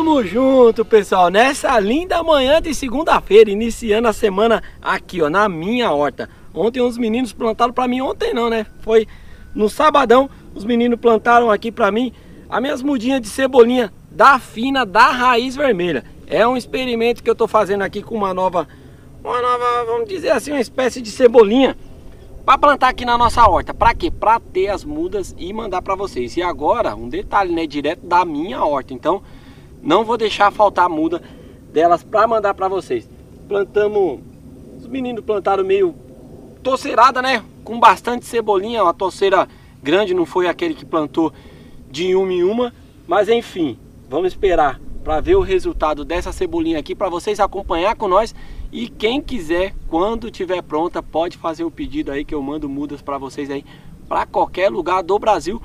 Tamo junto, pessoal, nessa linda manhã de segunda-feira, iniciando a semana aqui, ó, na minha horta. Ontem uns meninos plantaram pra mim, ontem não, né? Foi no sabadão, os meninos plantaram aqui pra mim as minhas mudinhas de cebolinha da Fina da Raiz Vermelha. É um experimento que eu tô fazendo aqui com uma nova, vamos dizer assim, uma espécie de cebolinha para plantar aqui na nossa horta. Para quê? Para ter as mudas e mandar para vocês. E agora, um detalhe, né? Direto da minha horta. Então, não vou deixar faltar a muda delas para mandar para vocês. Plantamos, os meninos plantaram meio toceirada, né? Com bastante cebolinha, uma toceira grande. Não foi aquele que plantou de uma em uma. Mas enfim, vamos esperar para ver o resultado dessa cebolinha aqui, para vocês acompanhar com nós. E quem quiser, quando tiver pronta, pode fazer o pedido aí que eu mando mudas para vocês aí, para qualquer lugar do Brasil.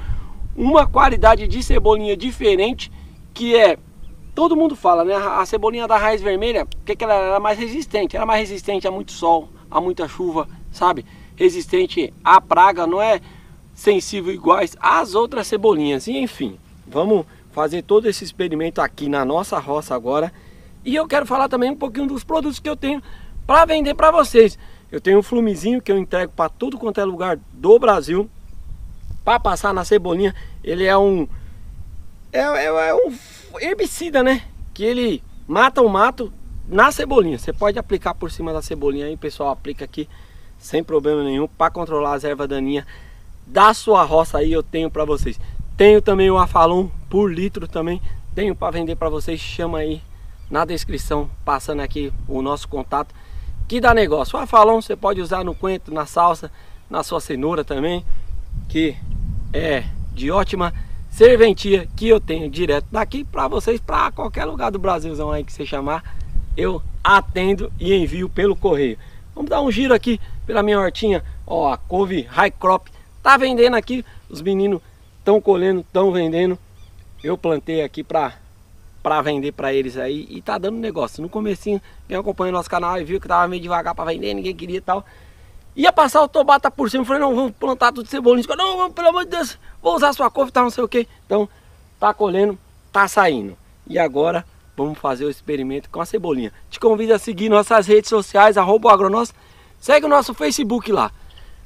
Uma qualidade de cebolinha diferente, que é, todo mundo fala, né? A cebolinha da Raiz Vermelha, porque ela era mais resistente. Era mais resistente a muito sol, a muita chuva, sabe? Resistente à praga, não é sensível iguais às outras cebolinhas. E enfim, vamos fazer todo esse experimento aqui na nossa roça agora. E eu quero falar também um pouquinho dos produtos que eu tenho para vender para vocês. Eu tenho um flumezinho que eu entrego para tudo quanto é lugar do Brasil, para passar na cebolinha. Ele é um herbicida, né? Que ele mata o mato na cebolinha. Você pode aplicar por cima da cebolinha aí, pessoal. Aplica aqui sem problema nenhum para controlar as ervas daninhas da sua roça aí. Eu tenho para vocês. Tenho também o Afalon por litro também, tenho para vender para vocês. Chama aí na descrição, passando aqui o nosso contato, que dá negócio. O Afalon você pode usar no coentro, na salsa, na sua cenoura também, que é de ótima serventia, que eu tenho direto daqui para vocês, para qualquer lugar do Brasilzão aí que você chamar, eu atendo e envio pelo correio. Vamos dar um giro aqui pela minha hortinha. Ó, a couve high crop tá vendendo aqui, os meninos estão colhendo, estão vendendo. Eu plantei aqui para vender para eles aí e tá dando negócio. No comecinho, quem acompanha o nosso canal e viu que tava meio devagar para vender, ninguém queria e tal. Ia passar o tobata por cima, falei, não, vamos plantar tudo de cebolinha. Não, vamos, pelo amor de Deus, vou usar sua couve, tá, não sei o que. Então, tá colhendo, tá saindo. E agora, vamos fazer o experimento com a cebolinha. Te convido a seguir nossas redes sociais, @O Agro Nosso. Segue o nosso Facebook lá.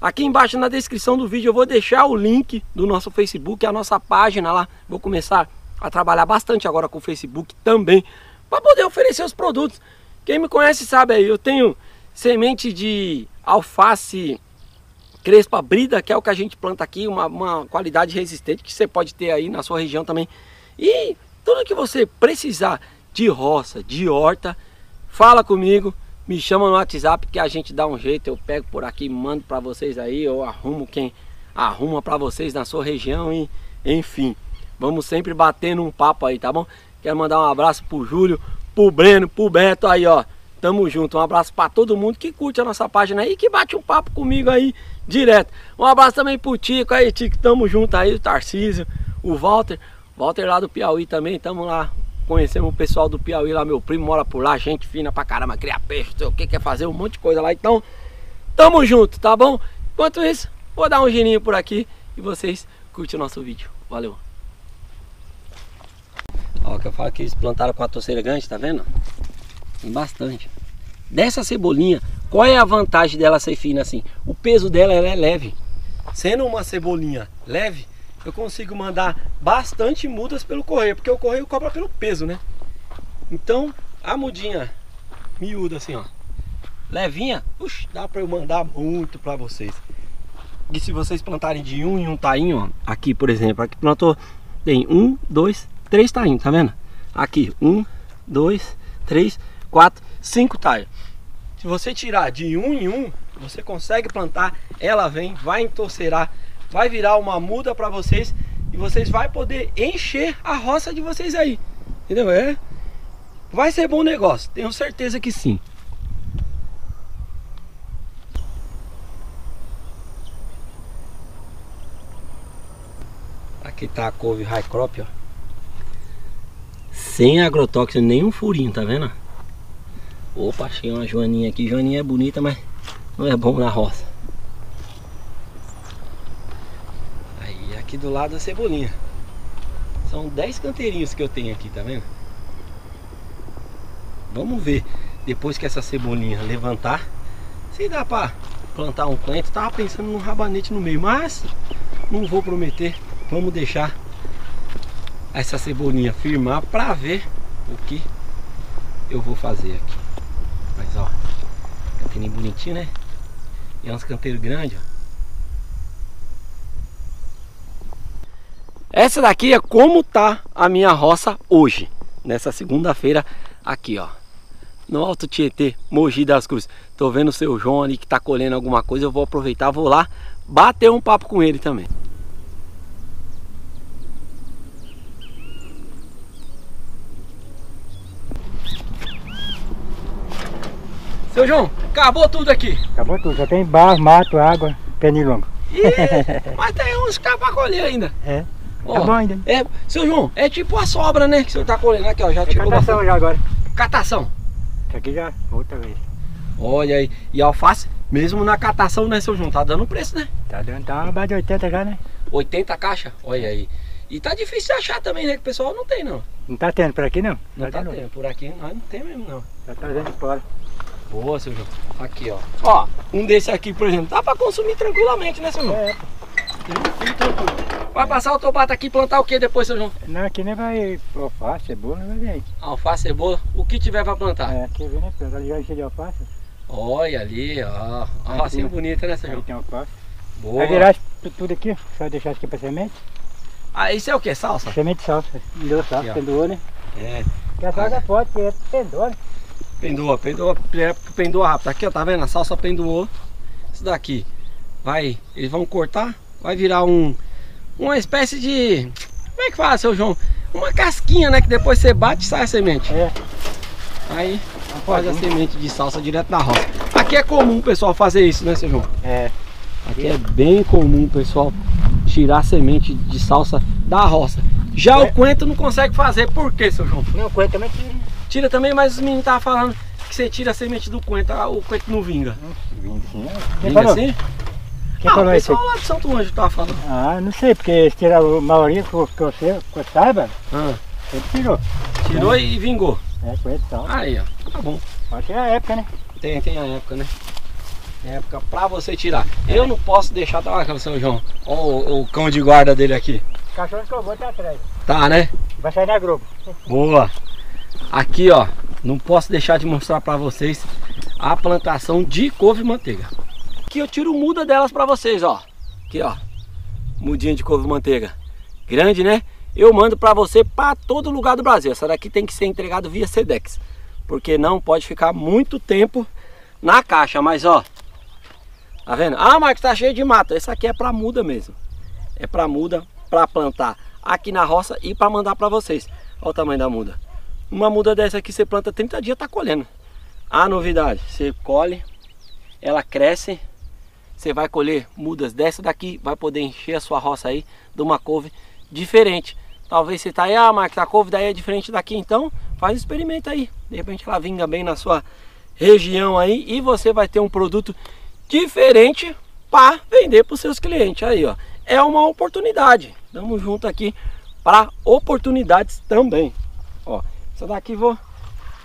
Aqui embaixo na descrição do vídeo eu vou deixar o link do nosso Facebook, a nossa página lá. Vou começar a trabalhar bastante agora com o Facebook também, para poder oferecer os produtos. Quem me conhece sabe aí, eu tenho semente de alface crespa brida, que é o que a gente planta aqui, uma qualidade resistente que você pode ter aí na sua região também. E tudo que você precisar de roça, de horta, fala comigo. Me chama no WhatsApp que a gente dá um jeito, eu pego por aqui, mando para vocês aí, eu arrumo quem arruma para vocês na sua região e enfim, vamos sempre batendo um papo aí, tá bom? Quero mandar um abraço pro Júlio, pro Breno, pro Beto aí, ó, tamo junto, um abraço para todo mundo que curte a nossa página aí, que bate um papo comigo aí direto. Um abraço também pro Tico aí, Tico, tamo junto aí, o Tarcísio, o Walter lá do Piauí também, tamo lá. Conhecemos o pessoal do Piauí lá, meu primo mora por lá, gente fina pra caramba, cria peixe, sei o que, quer fazer um monte de coisa lá. Então, tamo junto, tá bom? Enquanto isso, vou dar um girinho por aqui e vocês curtem o nosso vídeo. Valeu! Ó, que eu falo que eles plantaram com a toceira grande, tá vendo? Tem bastante. Dessa cebolinha, qual é a vantagem dela ser fina assim? O peso dela, ela é leve. Sendo uma cebolinha leve, eu consigo mandar bastante mudas pelo correio, porque o correio cobra pelo peso, né? Então, a mudinha miúda assim, ó, levinha, dá para eu mandar muito para vocês. E se vocês plantarem de um em um tainho, ó, aqui por exemplo, aqui plantou, tem 1, 2, 3 tainhos, tá vendo? Aqui, 1, 2, 3, 4, 5 tainhos. Se você tirar de um em um, você consegue plantar, ela vem, vai entorceirar, vai virar uma muda para vocês e vocês vão poder encher a roça de vocês aí. Entendeu? É. Vai ser bom negócio, tenho certeza que sim. Aqui tá a couve high crop, ó. Sem agrotóxico, nenhum furinho, tá vendo? Opa, achei uma joaninha aqui. Joaninha é bonita, mas não é bom na roça. Aqui do lado da cebolinha. São 10 canteirinhos que eu tenho aqui, tá vendo? Vamos ver depois que essa cebolinha levantar se dá para plantar um planta. Tava pensando num rabanete no meio, mas não vou prometer. Vamos deixar essa cebolinha firmar para ver o que eu vou fazer aqui. Mas ó, canteirinho bonitinho, né? E é uns canteiros grandes, ó. Essa daqui é como tá a minha roça hoje, nessa segunda-feira aqui, ó, no Alto Tietê, Mogi das Cruzes. Tô vendo o seu João ali que tá colhendo alguma coisa, eu vou aproveitar, vou lá bater um papo com ele também. Seu João, acabou tudo aqui? Acabou tudo, já tem barro, mato, água, pernilongo. Ih, mas tem uns que tá pra colher ainda. É. Ó, tá ainda. É, seu João, é tipo a sobra, né, que o senhor tá colhendo aqui, ó, já tirou bastante. Catação já agora. Catação. Isso aqui já, outra vez. Olha aí, e a alface, mesmo na catação, né, seu João, tá dando preço, né? Tá dando, tá uma base de 80 já, né? 80 caixa? Olha aí. E tá difícil de achar também, né, que o pessoal não tem, não. Não tá tendo por aqui, não? Não tá tendo, por aqui nós não tem mesmo, não. Já tá dando fora. Boa, seu João. Aqui, ó. Ó, um desse aqui, por exemplo, dá pra consumir tranquilamente, né, seu João? É, vai passar o tobata aqui e plantar o que depois, seu João? Não, aqui nem vai alface, cebola, vai vir aí. Alface, cebola, o que tiver vai plantar? É, aqui vem, né? Plantar já enche de alface. Olha ali, ó. Ó, assim bonita, né, seu João? Tem alface. Boa. Vai virar tudo aqui, só deixar aqui pra semente. Ah, isso é o que? Salsa? Semente de salsa. Deu salsa, pendurou, né? É. Porque a salsa pode, porque pendura, né? Pendura rápido. Aqui, ó, tá vendo? A salsa penduou. Isso daqui vai, eles vão cortar, vai virar uma espécie de, como é que fala, seu João? Uma casquinha, né? Que depois você bate e sai a semente. É. Aí faz a semente de salsa direto da roça. Aqui é comum o pessoal fazer isso, né, seu João? É. Aqui é bem comum o pessoal tirar a semente de salsa da roça. Já o coentro não consegue fazer. Por quê, seu João? Não, o coentro também tira. Tira também, mas os meninos estavam falando que você tira a semente do coentro, o coentro não vinga. Vinga sim. Vinga assim? Quem falou isso? O pessoal lá de Santo Anjo estava falando. Ah, não sei, porque tiraram a maioria que eu saiba, ele tirou. Tirou e vingou. É, coentro e tal. Aí, ó, tá bom. Mas tem a época, né? Tem a época, né? Tem a época pra você tirar. É. Eu não posso deixar, tá lá, seu João. Ó o cão de guarda dele aqui. O cachorro que eu vou tá atrás. Tá, né? Vai sair da grupo. Boa. Aqui, ó, não posso deixar de mostrar para vocês a plantação de couve-manteiga. Aqui eu tiro muda delas para vocês, ó. Aqui, ó, mudinha de couve-manteiga. Grande, né? Eu mando para você para todo lugar do Brasil. Essa daqui tem que ser entregada via Sedex, porque não pode ficar muito tempo na caixa. Mas, ó, tá vendo? Ah, Marcos, tá cheio de mato. Essa aqui é para muda mesmo. É para muda, para plantar aqui na roça e para mandar para vocês. Olha o tamanho da muda. Uma muda dessa aqui você planta 30 dias, tá colhendo. A novidade, você colhe, ela cresce, você vai colher mudas dessa daqui, vai poder encher a sua roça aí de uma couve diferente. Talvez você tá aí, ah, Marcos, a couve daí é diferente daqui, então faz um experimento aí. De repente ela vinga bem na sua região aí e você vai ter um produto diferente para vender para os seus clientes aí, ó. É uma oportunidade. Tamo junto aqui para oportunidades também, ó. Essa daqui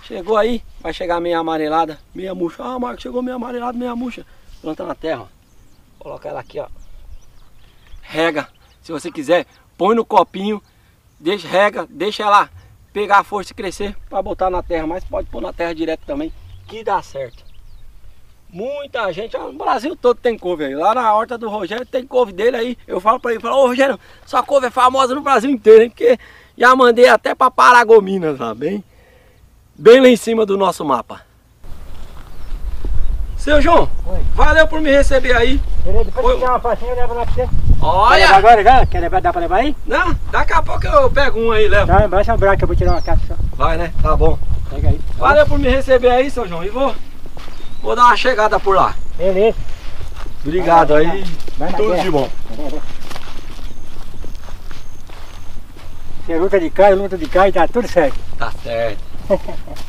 chegou aí, vai chegar meio amarelada, meia murcha. Ah, Marcos, chegou meio amarelada, meia murcha. Planta na terra, ó. Coloca ela aqui, ó. Rega, se você quiser, põe no copinho, deixa ela pegar a força e crescer para botar na terra. Mas pode pôr na terra direto também, que dá certo. Muita gente, ó, no Brasil todo tem couve aí. Lá na horta do Rogério tem couve dele aí. Eu falo para ele, ô Rogério, sua couve é famosa no Brasil inteiro, hein? Porque... já mandei até para Paragominas, lá bem lá em cima do nosso mapa. Seu João, oi. Valeu por me receber aí. Beleza, depois eu tirar uma facinha eu levo lá pra você. Olha! Quer agora já? Quer levar? Dá pra levar aí? Não, daqui a pouco eu pego um aí e levo. Tá, baixa o braço que eu vou tirar uma caixa só. Vai, né? Tá bom. Pega aí. Tá. Valeu por me receber aí, seu João. E vou dar uma chegada por lá. Beleza. Obrigado vai, aí. Vai tudo guerra. De bom. Você luta de cá, dá tudo certo. Tá certo.